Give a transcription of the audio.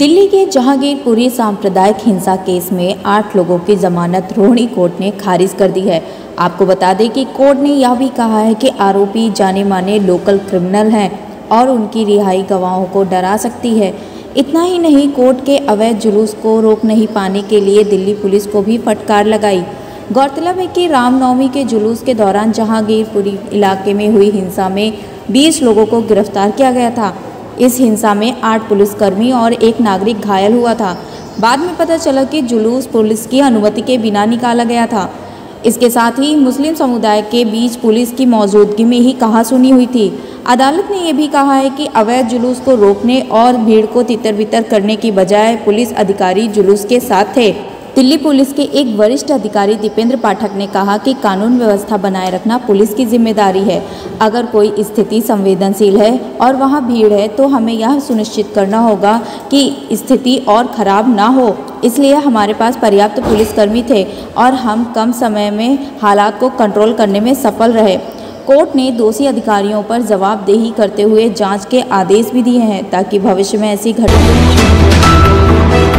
दिल्ली के जहांगीरपुरी सांप्रदायिक हिंसा केस में 8 लोगों की जमानत रोहिणी कोर्ट ने खारिज कर दी है। आपको बता दें कि कोर्ट ने यह भी कहा है कि आरोपी जाने माने लोकल क्रिमिनल हैं और उनकी रिहाई गवाहों को डरा सकती है। इतना ही नहीं, कोर्ट के अवैध जुलूस को रोक नहीं पाने के लिए दिल्ली पुलिस को भी फटकार लगाई। गौरतलब है कि रामनवमी के जुलूस के दौरान जहांगीरपुरी इलाके में हुई हिंसा में 20 लोगों को गिरफ्तार किया गया था। इस हिंसा में 8 पुलिसकर्मी और 1 नागरिक घायल हुआ था। बाद में पता चला कि जुलूस पुलिस की अनुमति के बिना निकाला गया था। इसके साथ ही मुस्लिम समुदाय के बीच पुलिस की मौजूदगी में ही कहासुनी हुई थी। अदालत ने यह भी कहा है कि अवैध जुलूस को रोकने और भीड़ को तितर-बितर करने की बजाय पुलिस अधिकारी जुलूस के साथ थे। दिल्ली पुलिस के एक वरिष्ठ अधिकारी दीपेंद्र पाठक ने कहा कि कानून व्यवस्था बनाए रखना पुलिस की जिम्मेदारी है। अगर कोई स्थिति संवेदनशील है और वहां भीड़ है तो हमें यह सुनिश्चित करना होगा कि स्थिति और खराब ना हो, इसलिए हमारे पास पर्याप्त पुलिसकर्मी थे और हम कम समय में हालात को कंट्रोल करने में सफल रहे। कोर्ट ने दोषी अधिकारियों पर जवाबदेही करते हुए जाँच के आदेश भी दिए हैं ताकि भविष्य में ऐसी घटनाएं